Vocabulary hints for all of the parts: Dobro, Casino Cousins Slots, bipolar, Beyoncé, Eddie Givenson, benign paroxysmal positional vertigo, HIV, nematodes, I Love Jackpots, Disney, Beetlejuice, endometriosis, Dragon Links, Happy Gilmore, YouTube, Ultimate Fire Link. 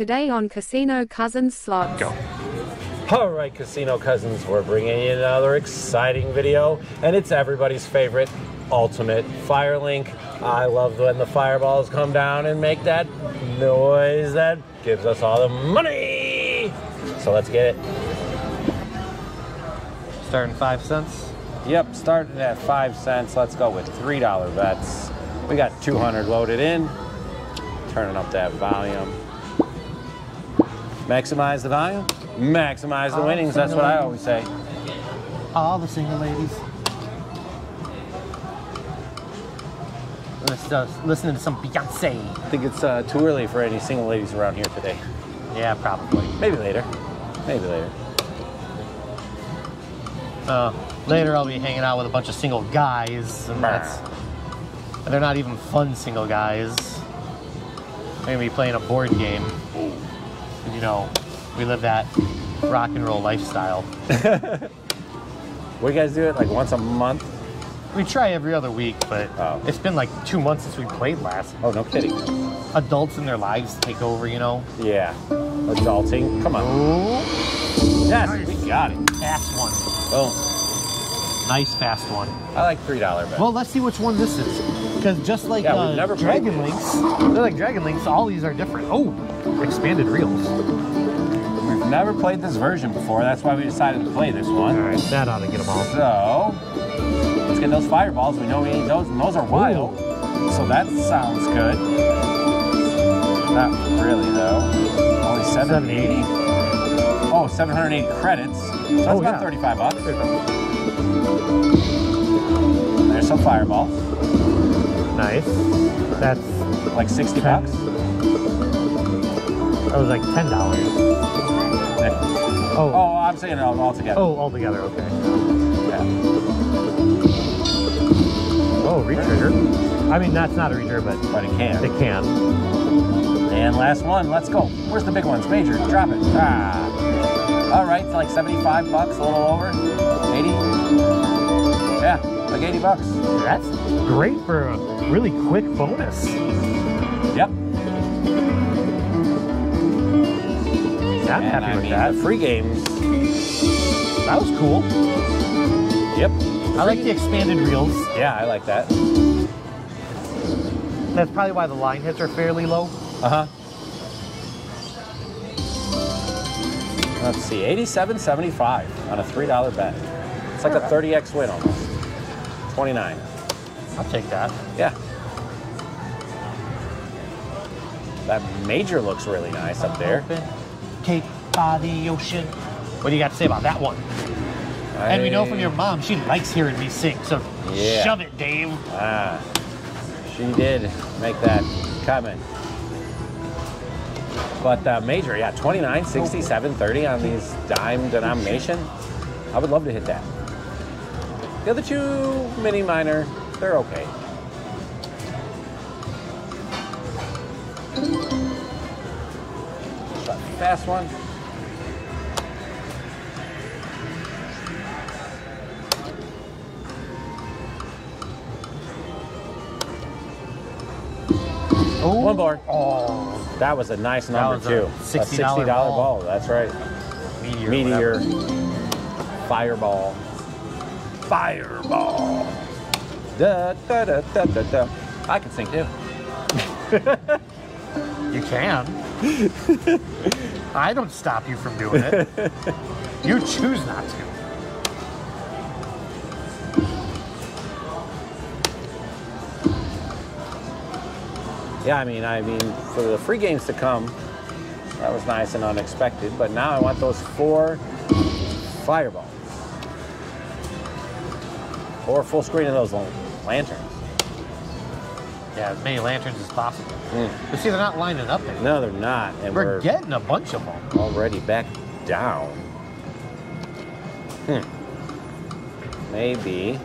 today on Casino Cousins Slots. Go. Alright Casino Cousins, we're bringing you another exciting video, and it's everybody's favorite, Ultimate Fire Link. I love when the fireballs come down and make that noise that gives us all the money. So let's get it. Starting 5 cents? Yep, starting at 5 cents. Let's go with $3 bets. We got 200 loaded in. Turning up that volume. Maximize the volume. Maximize the winnings. That's what I always say. All the single ladies. Let's listen to some Beyoncé. I think it's too early for any single ladies around here today. Yeah, probably. Maybe later. Maybe later. Later I'll be hanging out with a bunch of single guys. And they're not even fun single guys. They're going to be playing a board game. And, you know, we live that rock and roll lifestyle. We guys do it like once a month? We try every other week, but it's been like 2 months since we played last. Oh, no kidding. Adults in their lives take over, you know? Yeah. Adulting. Come on. Ooh. Yes, nice. We got it. Fast one. Oh. Nice fast one. I like $3 bet. Well, let's see which one this is. Because just like Dragon Links, they're like Dragon Links, all these are different. Oh, expanded reels. We've never played this version before. That's why we decided to play this one. All right, that ought to get them all. So... let's get those fireballs. We know we need those, and those are wild. Ooh. So that sounds good. Not really, though. Only 780. Oh, 780 credits. So that's about 35 bucks. There's some fireballs. Nice. That's like 60 bucks. That was like $10. Yeah. Oh. Oh, I'm saying it all together. Oh, all together. Okay. Yeah. Oh, retrigger. I mean, that's not a retrigger, but it can. It can. And last one, let's go. Where's the big ones? Major, drop it. Ah. All right, it's like 75 bucks, a little over. 80. Yeah, like 80 bucks. That's great for a really quick bonus. Yep. I'm happy with that. The free games. That was cool. Yep. I like the expanded reels. Yeah, I like that. That's probably why the line hits are fairly low. Uh-huh. Let's see, 87.75 on a $3 bet. It's like a 30x win almost. 29. I'll take that. Yeah. That major looks really nice up there. Take by the ocean. What do you got to say about that one? And we know from your mom, she likes hearing me sing, so shove it, Dave. Ah, she did make that comment. But major, yeah, 29, 67, 30 on these dime denomination. I would love to hit that. The other two, mini minor, they're okay. Fast one. Ooh. One bar. Oh, that was a nice number too. $60 ball. That's right. Meteor. Fireball. Fireball. Da, da, da, da, da, da. I can sing too. You can. I don't stop you from doing it. You choose not to. Yeah, I mean, for the free games to come, that was nice and unexpected. But now I want those 4 fireballs. 4 full screen of those lanterns. Yeah, as many lanterns as possible. But see, they're not lining up anymore. No, they're not. And we're getting a bunch of them. Already back down. Maybe.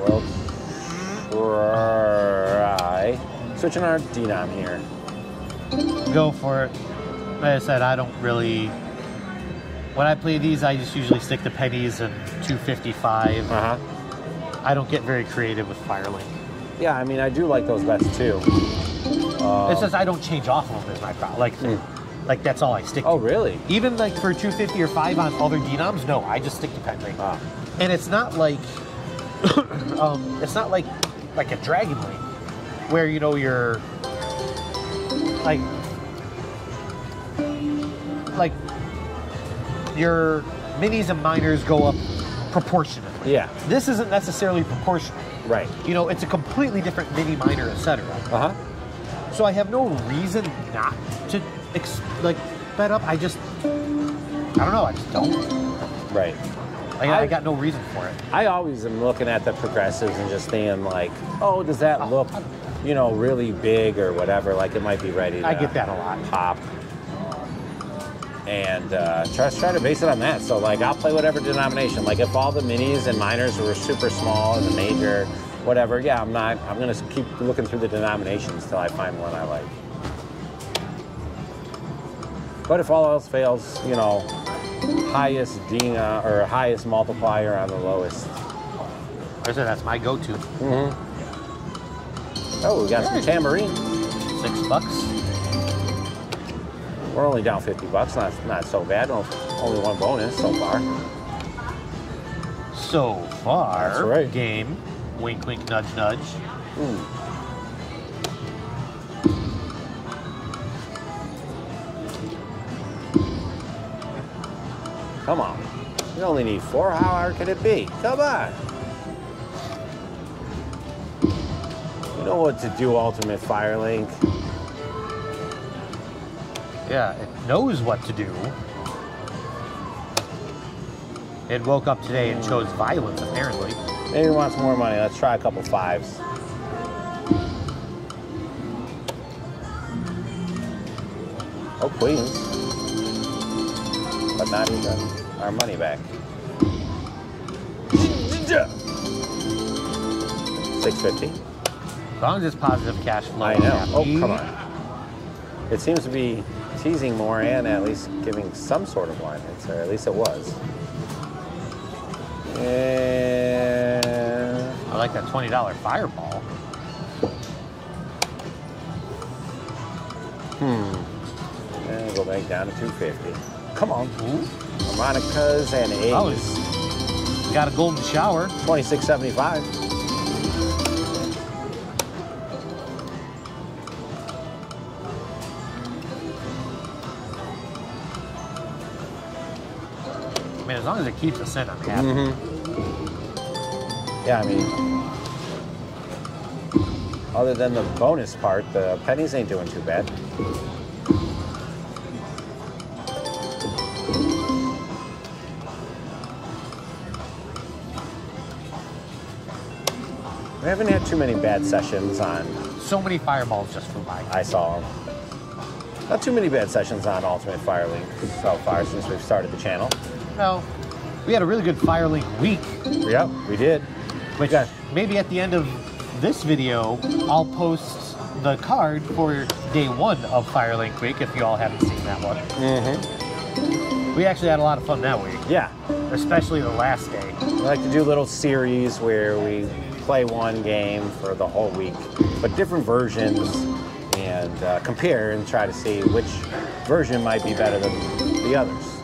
Well, switching our denom here. Go for it. Like I said, I don't really... when I play these, I just usually stick to pennies and 255. I don't get very creative with Fire Link. Yeah, I mean, I do like those bets too. It's just I don't change off of them is my problem. Like, like that's all I stick to. Oh, really? Even like for 250 or 5 on other denoms, no, I just stick to pen link. Wow. And it's not like, it's not like a Dragon Link where, you know, you're like, your minis and minors go up proportionately. Yeah. This isn't necessarily proportional. Right. You know, it's a completely different mini, minor, etc. Uh-huh. So I have no reason not to like bet up. I just, I don't know. I just don't. Right. Like, I got no reason for it. I always am looking at the progressives and just thinking like, oh, does that look, you know, really big or whatever? Like it might be ready to, I get that a lot. Pop. And try to base it on that. So like I'll play whatever denomination. Like if all the minis and minors were super small and the major, whatever, yeah, I'm not, I'm gonna keep looking through the denominations till I find one I like. But if all else fails, you know, highest dena or highest multiplier on the lowest. I said that's my go-to. Mm-hmm. Oh, we got some tambourine. $6. We're only down 50 bucks, not so bad. Only one bonus so far. So far. That's right. Game. Wink, wink, nudge, nudge. Mm. Come on. We only need 4. How hard could it be? Come on. You know what to do, Ultimate Fire Link. Yeah, it knows what to do. It woke up today and chose violence, apparently. Maybe it wants more money. Let's try a couple 5s. Oh, queens. But not even our money back. 650. As long as it's positive cash flow. I know. Oh, come on. It seems to be teasing more and at least giving some sort of line answer, or at least it was. And I like that $20 fireball. And go back down to 250. Come on. Harmonicas and A's. Oh, got a golden shower. 2675. Man, as long as it keeps us in, I'm happy. Mm-hmm. Yeah, I mean, other than the bonus part, the pennies ain't doing too bad. We haven't had too many bad sessions on. So many fireballs just for mine. I saw them. Not too many bad sessions on Ultimate Fire Link so far since we've started the channel. No, we had a really good Fire Link week. Yep, we did. Which maybe at the end of this video, I'll post the card for day 1 of Fire Link week if you all haven't seen that one. Mm-hmm. We actually had a lot of fun that week. Yeah. Especially the last day. We like to do little series where we play one game for the whole week, but different versions, and compare and try to see which version might be better than the others.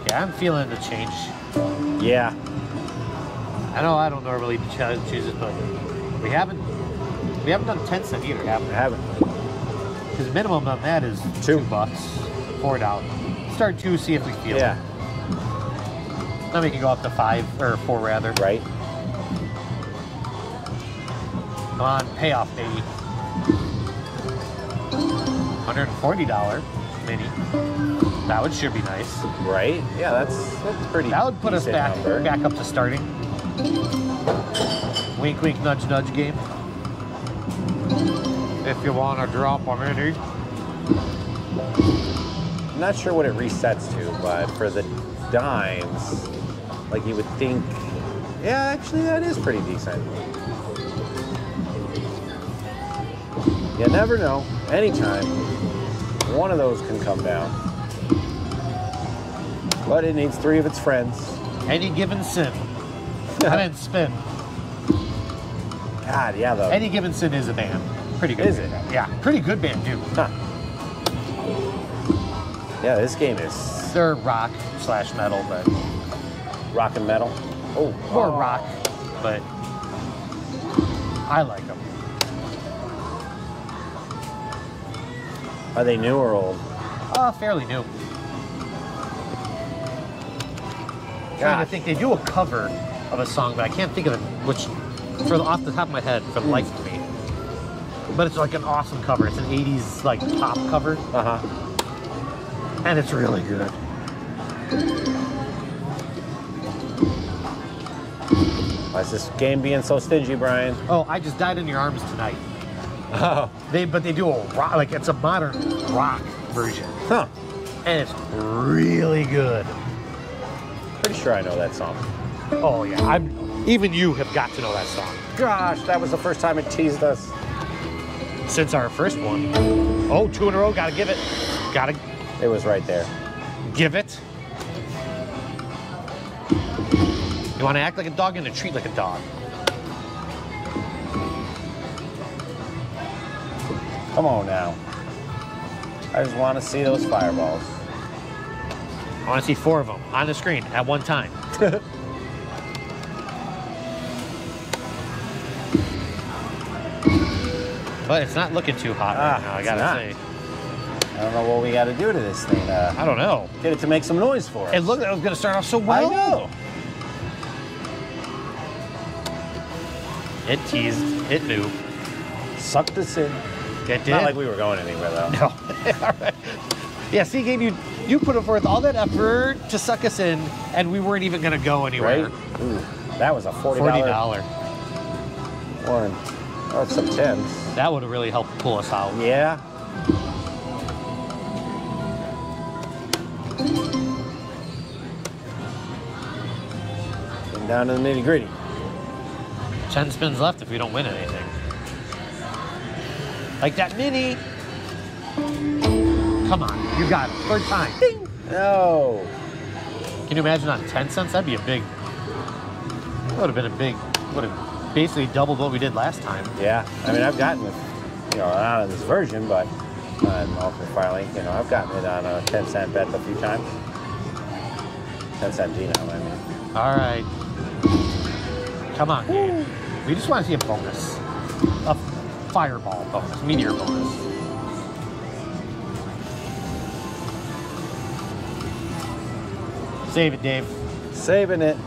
Okay, I'm feeling the change. Yeah. I know I don't normally choose it, but we haven't done 10 cent either, have we? We haven't. Because minimum on that is $2, $4. Start 2, see if we feel it. Then we can go up to 5 or 4 rather. Right. Come on, payoff baby. $140 mini. That would sure be nice. Right? Yeah, that's pretty. That would put us back up to starting. Wink, wink, nudge, nudge game. If you want to drop a mini. I'm not sure what it resets to, but for the dimes, like you would think, yeah, actually that is pretty decent. You never know. Anytime, one of those can come down. But it needs 3 of its friends. Eddie Givenson. I didn't spin. God, yeah, though. Eddie Givenson is a band. Pretty good. Is it? Yeah, pretty good band, too. Huh. Yeah, this game is... They're rock slash metal, but... Rock and metal? Oh. Or rock, but... I like them. Are they new or old? Fairly new. I'm trying to think. They do a cover of a song, but I can't think of it, which... Sort of off the top of my head for the life of me. But it's like an awesome cover. It's an 80s like pop cover. Uh-huh. And it's really good. Why is this game being so stingy, Brian? Oh, I just died in your arms tonight. Oh. But they do a rock, like it's a modern rock version. Huh. And it's really good. Pretty sure I know that song. Oh yeah. Even you have got to know that song. Gosh, that was the first time it teased us. Since our first one. Oh, two in a row, gotta give it. Gotta. It was right there. Give it. You wanna act like a dog and treat like a dog. Come on now. I just wanna see those fireballs. I wanna see 4 of them on the screen at one time. But it's not looking too hot right now, I gotta say. I don't know what we gotta do to this thing. I don't know. Get it to make some noise for us. And look, that was gonna start off so well. I know. It teased, it knew. Sucked us in. It did. Not like we were going anywhere, though. No. All right. Yeah, see, Gabe, you put forth all that effort to suck us in, and we weren't even gonna go anywhere. Right? Ooh, that was a $40. One. Oh, it's some 10s. That would have really helped pull us out. Yeah. And down to the nitty gritty. 10 spins left if we don't win anything. Like that mini. Come on, you got it. 3rd time. Ding. No. Can you imagine on 10 cents? That'd be a big, that would have been a big, would have basically doubled what we did last time. Yeah, I mean, I've gotten it, you know, not on this version, but on Ultimate Fire Link, you know, I've gotten it on a 10-cent bet a few times. 10-cent Gino, I mean. All right. Come on, Gabe. We just want to see a bonus. A fireball bonus, meteor bonus. Save it, Dave. Saving it.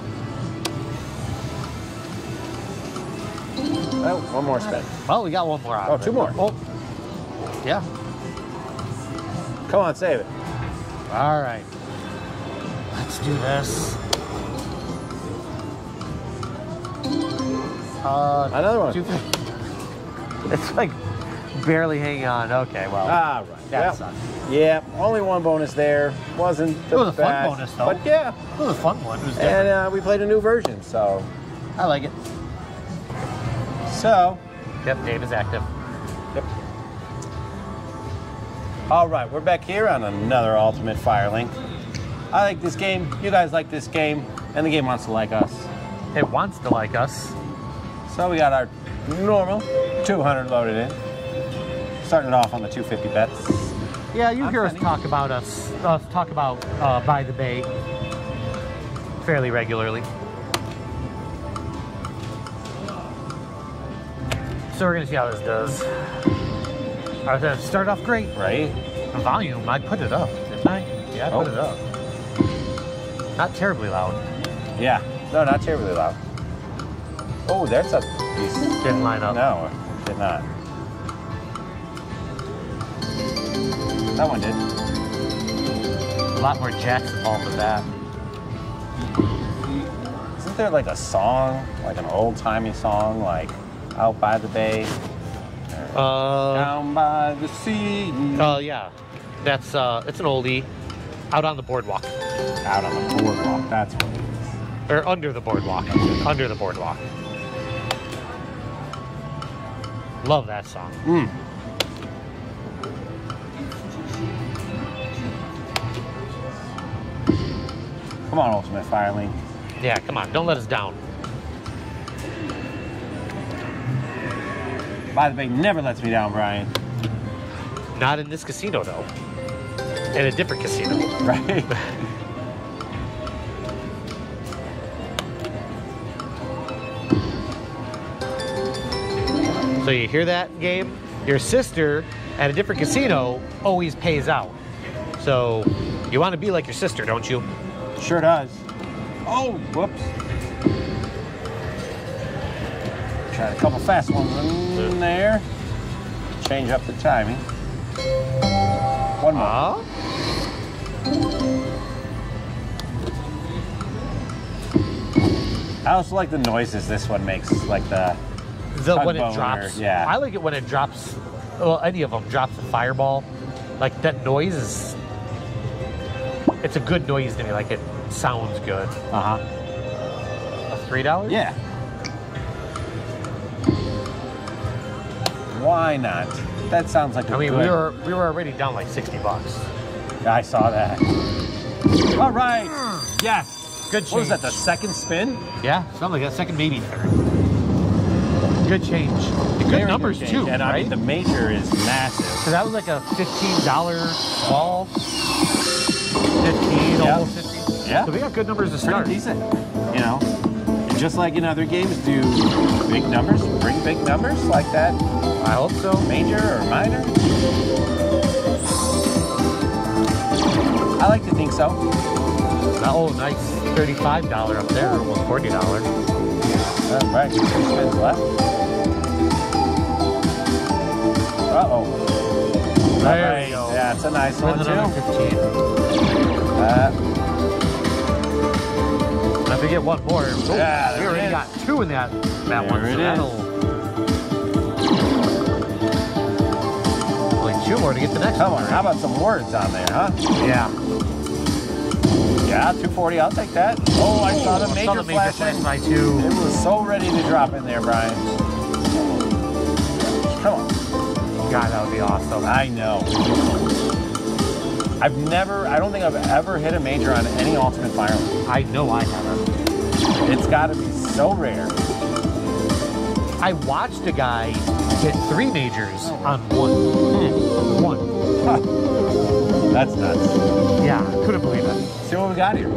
Oh, one more spin. Well, we got one more out. Oh, two more. Oh, yeah. Come on, save it. All right. Let's do this. Another one. It's like barely hanging on. Okay, well. All right. That sucks. Yeah, only one bonus there. Wasn't the best. It was a fun bonus, though. But yeah. It was a fun one. It was different. And we played a new version, so. I like it. So, yep, Dave is active. Yep. All right, we're back here on another Ultimate Fire Link. I like this game, you guys like this game, and the game wants to like us. It wants to like us. So we got our normal 200 loaded in. Starting it off on the 250 bets. Yeah, you hear us talk about By the Bay fairly regularly. So we're gonna see how this does. I was start off great. Right. The volume, I put it up, didn't I? Yeah, I put it up. Not terribly loud. Yeah, no, not terribly loud. Oh, there's a piece. Didn't line up. No, it did not. That one did. A lot more jacks involved with that. Isn't there like a song, like an old-timey song, like Out by the Bay, Down by the Sea. Oh, yeah. That's, it's an oldie. Out on the Boardwalk. Out on the Boardwalk, that's what it is. Or Under the Boardwalk. Under the Boardwalk. Love that song. Mm. Come on, Ultimate Fire Link. Yeah, come on. Don't let us down. By the way, never lets me down, Brian. Not in this casino, though. In a different casino. Right. So you hear that, Gabe? Your sister at a different casino always pays out. So you want to be like your sister, don't you? Sure does. Oh, whoops. Tried a couple fast ones in there. Change up the timing. One more. I also like the noises this one makes, like the... when it drops. Yeah. I like it when it drops. Well, any of them drops a fireball. Like that noise is. It's a good noise to me. Like it sounds good. Uh huh. A $3? Yeah. Why not? That sounds like. I mean, we were already down like $60. I saw that. All right. Yes. Good change. What was that? The second spin? Yeah. Something like that. Second, maybe third. Good change. Good numbers too, and I mean the major is massive. So that was like a $15 ball. 15, almost 15. Yeah. So we got good numbers to start. Pretty decent, you know. And just like in other games, do big numbers bring big numbers like that? I hope so. Major or minor? I like to think so. Oh, nice $35 up there, almost $40. All right, 2 spins left. Uh-oh. There you go. Yeah, it's a nice one, too. 15. If we get one more. Oh, yeah, we already got 2 in that one. So that'll... Only 2 more to get the next one. Right? How about some words on there, huh? Yeah. Yeah, 240. I'll take that. Oh, I saw the major flash by 2. It was so ready to drop in there, Brian. Come on. God, that would be awesome. I know. I don't think I've ever hit a major on any Ultimate Fire Link. I know I haven't. It's got to be so rare. I watched a guy hit 3 majors on one. Huh. That's nuts. Yeah, I couldn't believe it. See what we got here.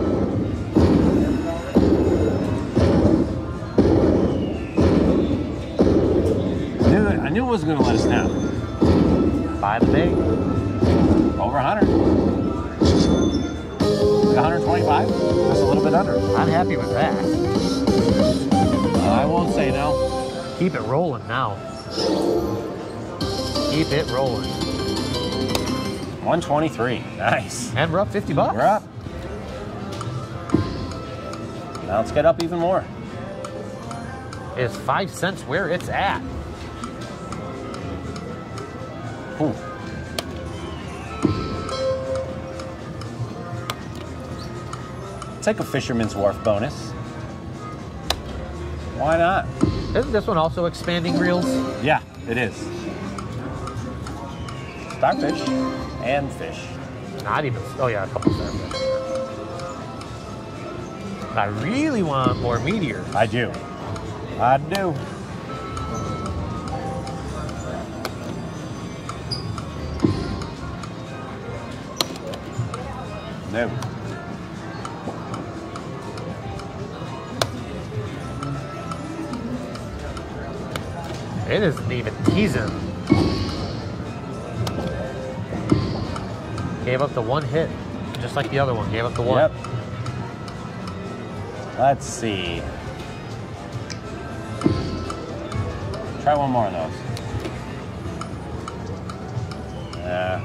I knew it wasn't going to let us down. By the day. Over 100. 125? That's a little bit under. I'm happy with that. I won't say no. Keep it rolling now. Keep it rolling. 123. Nice. And we're up $50. We're up. Now let's get up even more. Is 5 cents where it's at? Ooh. It's like a Fisherman's Wharf bonus. Why not? Isn't this one also expanding reels? Yeah, it is. Starfish and fish. Not even. Oh yeah, a couple starfish. I really want more meteor. I do. I do. No. It isn't even teasing. Gave up the one hit, just like the other one. Gave up the one. Yep. Let's see. Try one more of those. Yeah.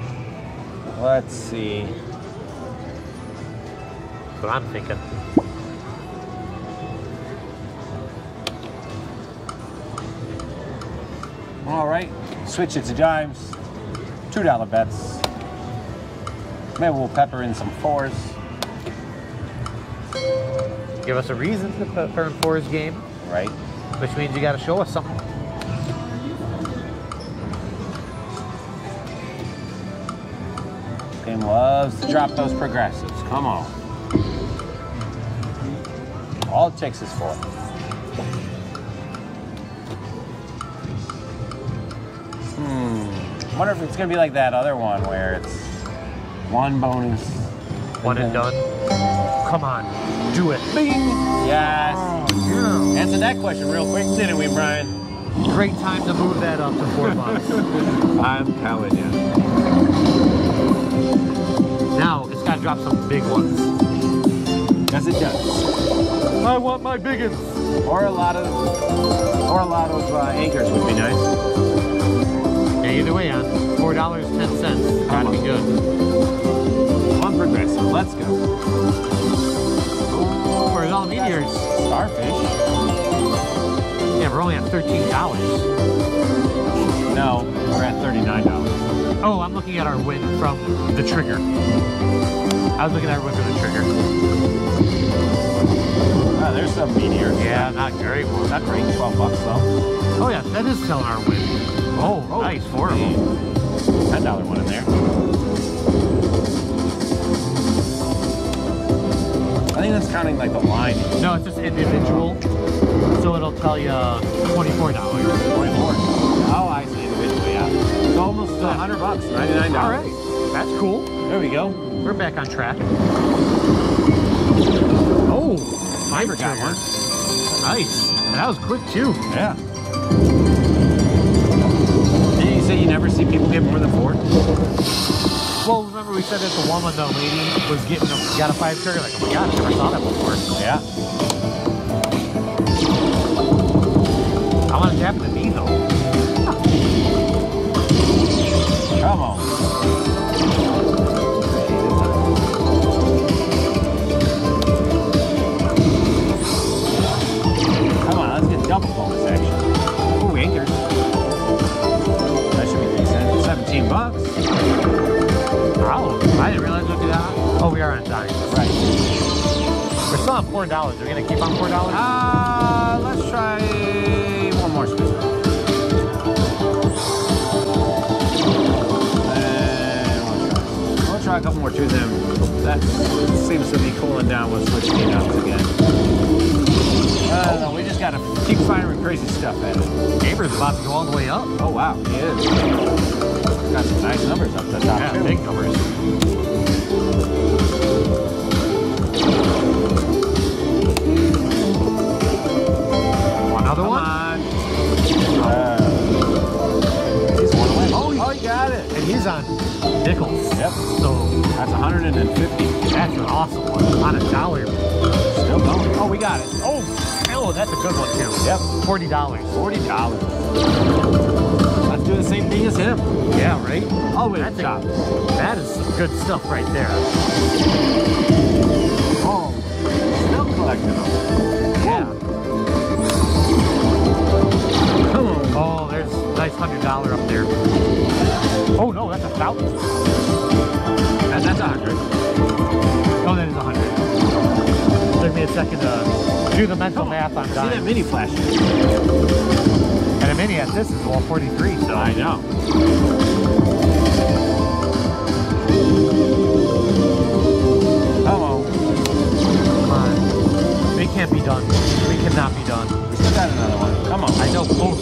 Let's see. What I'm thinking. All right, switch it to dimes. $2 bets. Maybe we'll pepper in some 4s. Give us a reason to pepper in 4s, game. Right. Which means you got to show us something. Game loves to drop those progressives. Come on. All it takes is 4. I wonder if it's going to be like that other one where it's one bonus. One and done? Come on, do it. Bing! Yes. Yeah. Answer that question real quick, didn't we, Brian? Great time to move that up to $4. I'm telling you. Now, it's got to drop some big ones. Yes, it does. I want my biggins. Or a lot of anchors would be nice. Yeah, either way, on $4.10, gotta be good. On progressive, let's go. Oh, where's all the meteors? Starfish. Yeah, we're only at $13. No, we're at $39. Oh, I'm looking at our win from the trigger. I was looking at our win from the trigger. Oh, there's some meteors. Yeah, not great. Well, not great. $12 though. Oh yeah, that is still our win. Oh, oh, nice, four of them. $10 one in there. I think that's counting like the line. No, it's just individual. So it'll tell you $24. 24. Oh, I see, individually, yeah. It's almost $100, $99. All right, that's cool. There we go. We're back on track. Oh, Fiber got one. Nice. That was quick too. Yeah. You never see people get more than four. Well, remember we said that the one with the lady was getting got a five trigger. Like, oh my god, I never saw that before. Yeah. I want to tap the knee though. Come on. Come on, let's get double bonus action. Oh, anchors. $17. Oh, I didn't realize we'd do that. Oh, we are on time. Right. We're still on $4. Are we gonna keep on $4? Let's try one more spin. We'll try a couple more to them. That seems to be cooling down with switching it up again. No, we just gotta keep firing crazy stuff at it. Gaber's about to go all the way up. Oh wow, he is. Got some nice numbers up the top. Yeah, too. Big numbers. Another one? He's one away. Oh, he got it. And he's on nickels. Yep. So that's 150. That's an awesome one. On $1. Still going. Oh, we got it. Oh, that's a good one too. Yep. $40. $40. Let's do the same thing as him. Yeah, right? Always top. That is some good stuff right there. Oh, still collecting them. Yeah. Oh, there's a nice $100 up there. Oh no, that's $1,000. That's $100. Oh, that is $100. Took me a second to do the mental math on that. See that mini flash? And a mini at this is all 43, so I know. Hello. Come on. We can't be done. We cannot be done. We still got another one. Come on. I know both.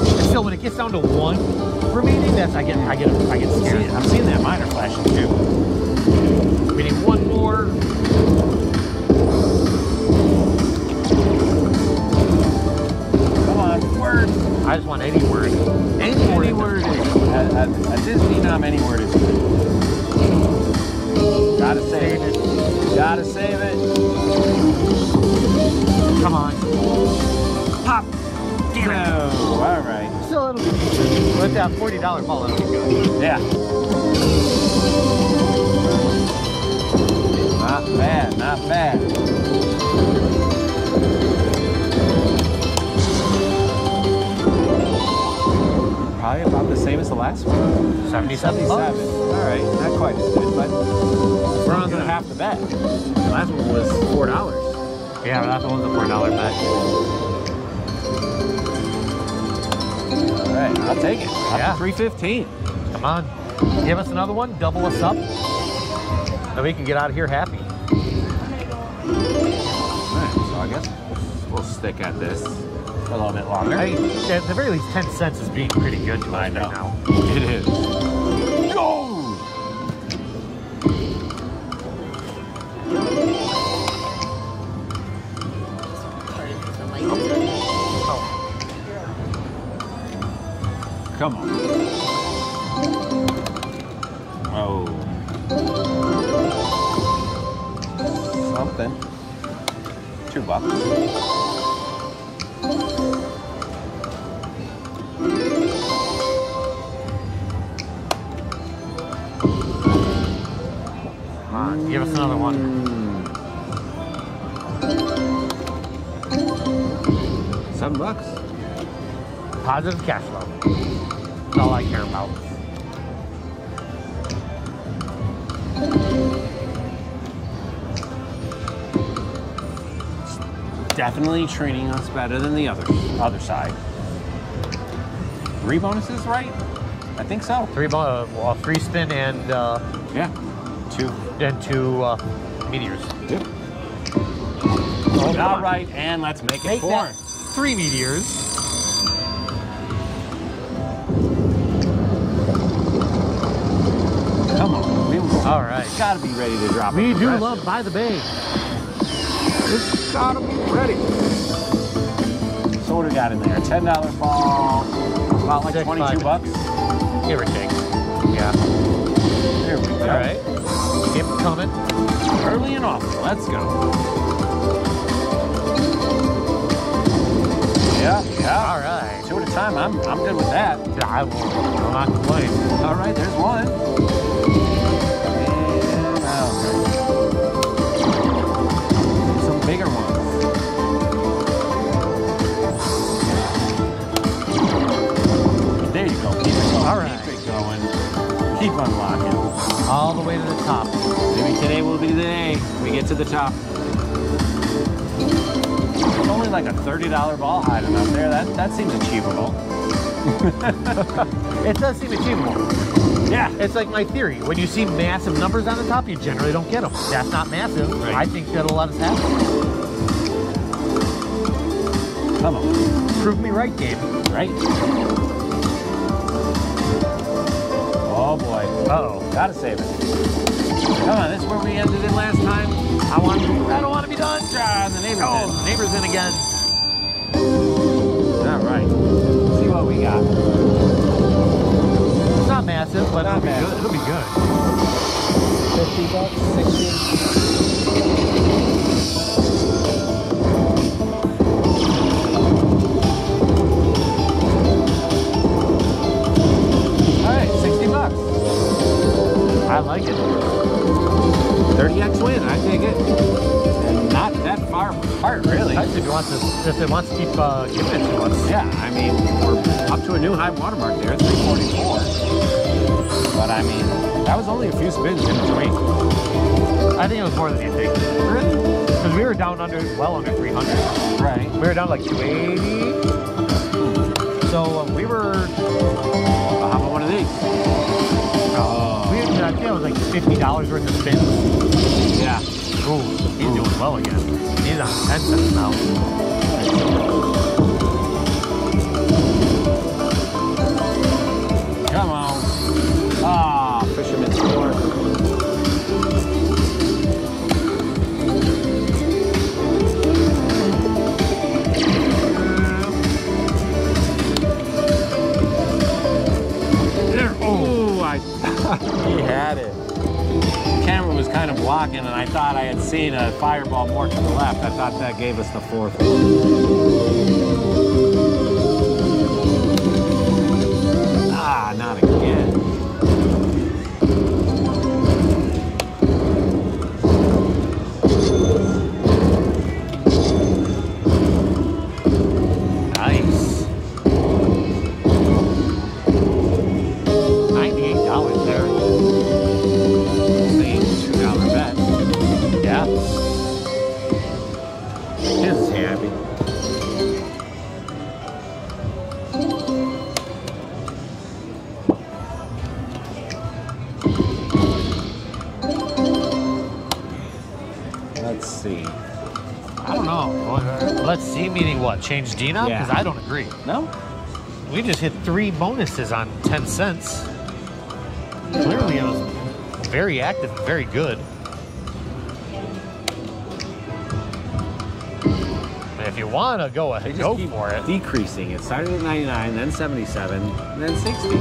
And still, when it gets down to one remaining, that's I get scared. I'm seeing that minor flashing too. We need one more. I just want any word. Any word. A Disney nom, any word is good. Gotta save it. Gotta save it. Come on. Pop. Damn it. Oh, all right. Still, it'll be good. With that $40 ball, it'll be good. Yeah. Not bad, not bad. Probably about the same as the last one. 77. Alright, not quite as good, but we're on half the bet. The last one was $4. Yeah, the last one was a $4 bet. Alright, I'll take it. Yeah. $3.15. Come on. Give us another one, double us up, and we can get out of here happy. Alright, so I guess we'll stick at this. a little bit longer. At the very least, 10 cents is being pretty good to us right now. It is. Go! Come on. Oh. Something. $2. Come on, give us another one. $7. Positive cash flow. That's all I care about. It's definitely treating us better than the other side. 3 bonuses, right? I think so. 3 bonuses, well, free spin and yeah, 2 meteors. Yep. Oh, all right, and let's make it 4. 3 meteors. All right. Gotta be ready to drop. We do love By the Bay. It's gotta be ready. So what do we got in there? $10 ball. About like 22 bucks. Give or take. Yeah. There we go. All right. Keep coming. Early and often. Let's go. Yeah. All right. 2 at a time. I'm good with that. I'm not complaining. All right. There's one. Bigger ones. There you go. Keep it going. All right. Keep it going. Keep unlocking. All the way to the top. Maybe today will be the day we get to the top. It's only like a $30 ball item up there. That seems achievable. It does seem achievable. Yeah. It's like my theory. When you see massive numbers on the top, you generally don't get them. That's not massive. Right. I think that'll let us have them. Come on. Prove me right, Gabe. Right? Oh, boy. Uh-oh. Gotta save it. Come on. This is where we ended it last time. I don't want to be done. And the neighbor's in. The neighbor's in again. All right. What we got. It's not massive, but it'll be good. $50, 60. All right, $60. I like it. 30x win, I take it. And not that far apart, really. If it wants to keep giving it to us. Yeah, I mean, we're up to a new high watermark there, 344. But I mean, that was only a few spins in between. I think it was more than you think. Really? Because we were down well under 300. Right. We were down like 280. So we were. I'll hop on one of these. I think it was like $50 worth of spins. Yeah. Ooh, he's doing well again. He's on 10 cents now. Come on. Ah, oh, fisherman's store. There. Oh, I he had it. Camera was kind of blocking, and I thought I had seen a fireball more to the left. I thought that gave us the 4th. Ah, not again. Nice. $98 there. I don't know. Let's see, meaning what? Change D now? Because I don't agree. No? We just hit 3 bonuses on 10 cents. Clearly, it was very active and very good. And if you want to go ahead, go for it. Decreasing. It started at 99, then 77, then 60.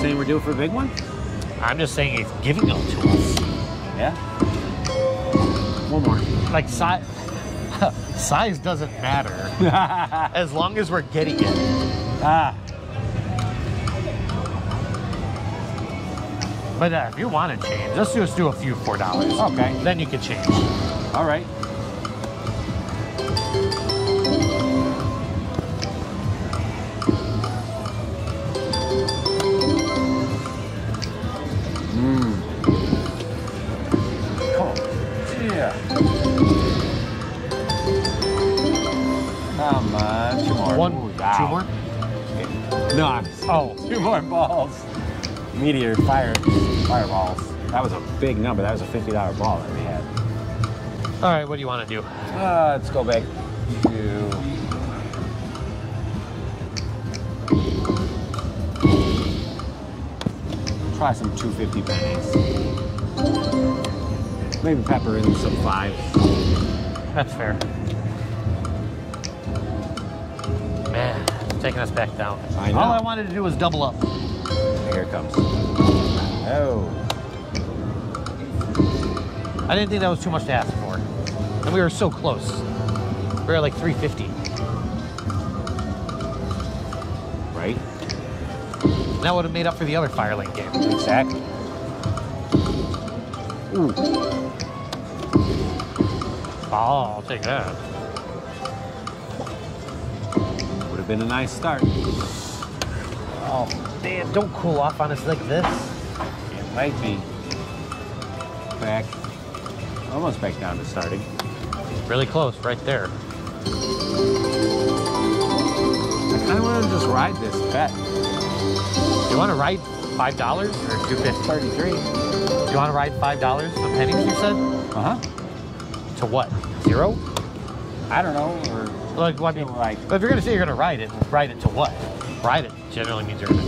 Saying we're due for a big one? I'm just saying it's giving them to us. Yeah? One more. Like, size doesn't matter as long as we're getting it. Ah. But if you want to change, let's just do a few $4. Okay. Then you can change. All right. Balls. Meteor, fireballs. That was a big number. That was a $50 ball that we had. All right, what do you want to do? Let's go back to... Try some 250 pennies. Maybe pepper in some 5. That's fair. Man, it's taking us back down. I know. All I wanted to do was double up. Here it comes. Oh. I didn't think that was too much to ask for. And we were so close. We were at like 350. Right? And that would have made up for the other Fire Link game. Exactly. Ooh. Oh, I'll take that. Would have been a nice start. Oh. Damn, don't cool off on us like this. It might be. Back. Almost back down to starting. Really close, right there. I kind of want to just ride this bet. You want to ride $5 or $2.33? You want to ride $5 for pennies, you said? Uh-huh. To what? 0? I don't know. Or like, what do you like? But if you're going to say you're going to ride it to what? Ride it generally means you're gonna,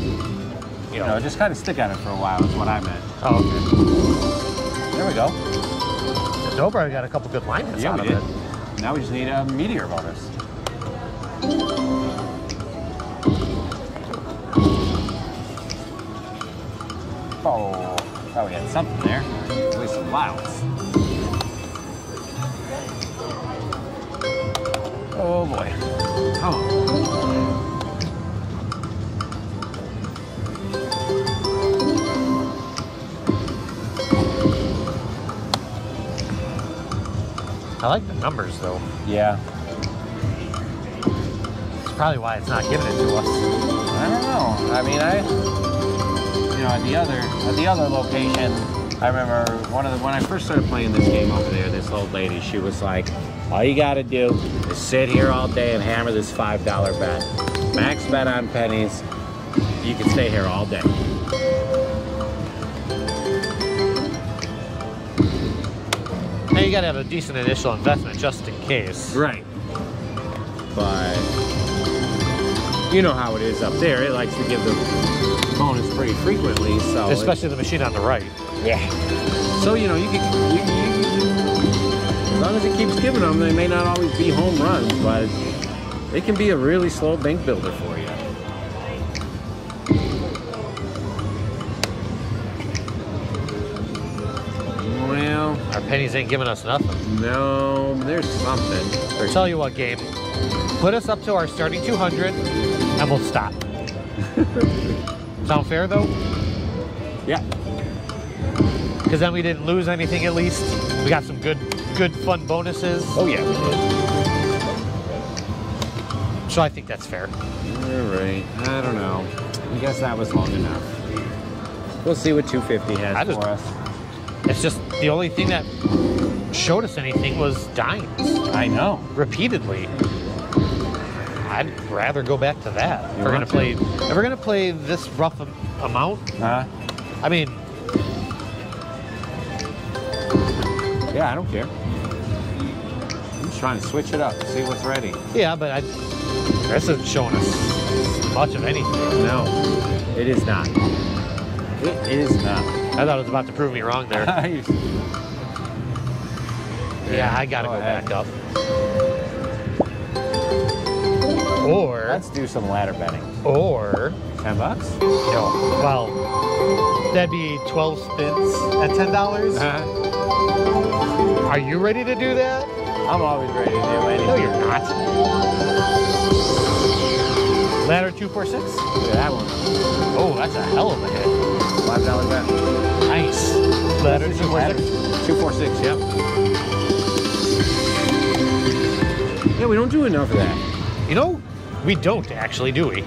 you know, just kind of stick at it for a while is what I meant. Oh, okay. There we go. The Dobro got a couple good line hits out of it. Now we just need a meteor bonus. Oh, thought we had something there. At least some violence. Oh boy. Come on. I like the numbers, though. Yeah. It's probably why it's not giving it to us. I don't know. I mean, at the other location, I remember when I first started playing this game over there, this old lady, she was like, all you gotta do is sit here all day and hammer this $5 bet. Max bet on pennies. You can stay here all day. You gotta have a decent initial investment just in case. Right. But you know how it is up there. It likes to give the bonus pretty frequently, so especially the machine on the right. Yeah. So you know as long as it keeps giving them, they may not always be home runs, but they can be a really slow bank builder for you. Pennies ain't giving us nothing. No, there's something. I'll tell you what, Gabe. Put us up to our starting 200, and we'll stop. Sound fair, though? Yeah. Because then we didn't lose anything, at least. We got some good fun bonuses. Oh, yeah, we did. So I think that's fair. All right. I don't know. I guess that was long enough. We'll see what 250 has for us. It's just the only thing that showed us anything was dimes. I know. Repeatedly. I'd rather go back to that. If we're gonna play this rough amount. Huh? I mean. Yeah, I don't care. I'm trying to switch it up, see what's ready. Yeah, but this isn't showing us much of anything. No, it is not. It is not. I thought it was about to prove me wrong there. Yeah, I gotta go back up. Or let's do some ladder betting. Or $10? No. Well, that'd be 12 spins at $10. Are you ready to do that? I'm always ready to do anything. No, you're not. Ladder 246. Look at that one. Oh, that's a hell of a hit. $5 bet. Nice. Ladder 246. 246. Yep. Yeah, we don't do enough of that. You know, we don't actually, do we?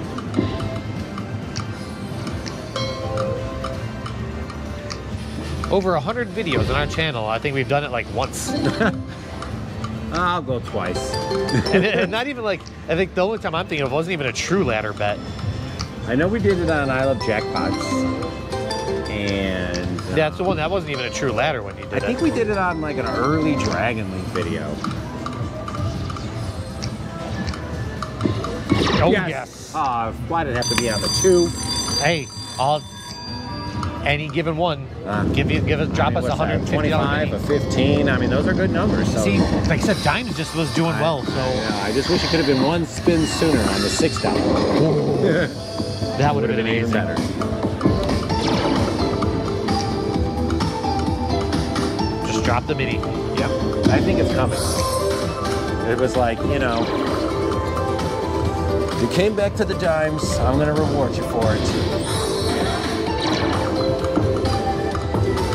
Over 100 videos on our channel. I think we've done it like once. I'll go twice. and not even like, I think the only time I'm thinking of wasn't even a true ladder bet. I know we did it on I Love Jackpots. And that's the one, that wasn't even a true ladder when you did it. I think we did it on like an early Dragon Link video. Oh, yes. Why did it have to be on the 2? Hey, any given one, drop us $125, a 15. I mean, those are good numbers. So. See, like I said, Dimes just was doing well. So I just wish it could have been one spin sooner on the $6. That would have been amazing. Even better. Just drop the mini. Yeah, I think it's coming. It was like, you know. You came back to the dimes, I'm gonna reward you for it.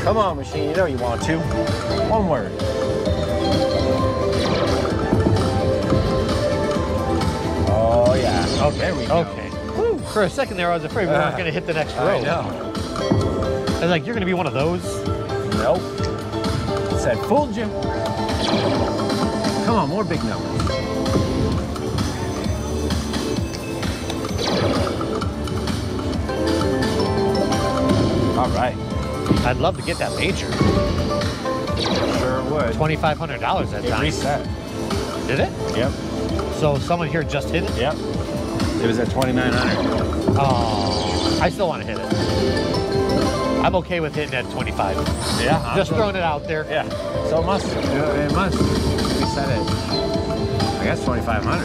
Come on, machine, you know you want to. One word. Oh, yeah. Okay, there we go. Okay. Woo. For a second there, I was afraid we weren't gonna hit the next row. I know. I was like, you're gonna be one of those? Nope. Said, fooled you. Come on, more big numbers. All right. I'd love to get that major. Sure would. $2,500 that time. It reset. Did it? Yep. So someone here just hit it? Yep. It was at $2,900. Oh, I still want to hit it. I'm okay with hitting at 25. Yeah. Just throwing it out there. Yeah. So it must. It must. We said it. I guess $2,500.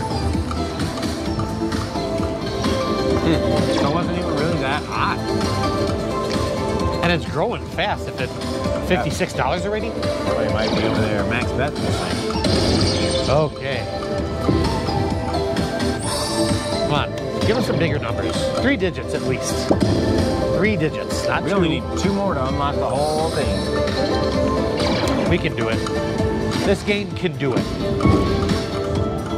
So it wasn't even really that hot. And it's growing fast. If it's $56 already, well, it might be over there. Max bet this thing. Okay. Come on, give us some bigger numbers. 3 digits at least. 3 digits, not 2. We only need 2 more to unlock the whole thing. We can do it. This game can do it.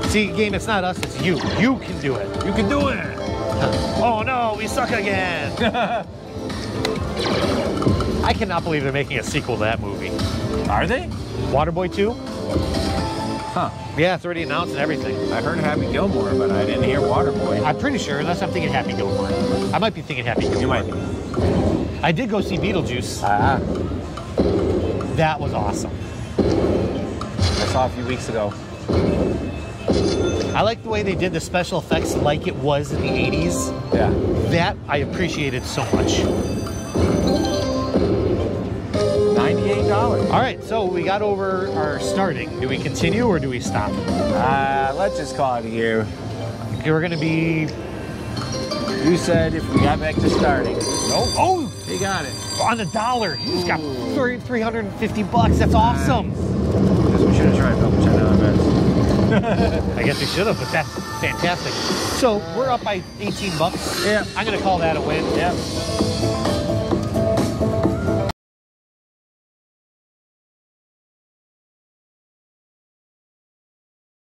See, game, it's not us, it's you. You can do it. You can do it. Oh no, we suck again. I cannot believe they're making a sequel to that movie. Are they? Waterboy 2? Huh. Yeah, it's already announced and everything. I heard Happy Gilmore, but I didn't hear Waterboy. I'm pretty sure, unless I'm thinking Happy Gilmore. I might be thinking Happy Gilmore. You might be. I did go see Beetlejuice. That was awesome. I saw a few weeks ago. I like the way they did the special effects like it was in the 80s. Yeah. That I appreciated so much. $98. All right, so we got over our starting. Do we continue or do we stop? Let's just call it here. We're gonna be... You said if we got back to starting. Oh, oh! He got it. On the dollar. He's got $350. That's awesome. I guess we should have tried a couple $10 bets. I guess we should have, but that's fantastic. So we're up by $18. Yeah. I'm gonna call that a win. Yeah.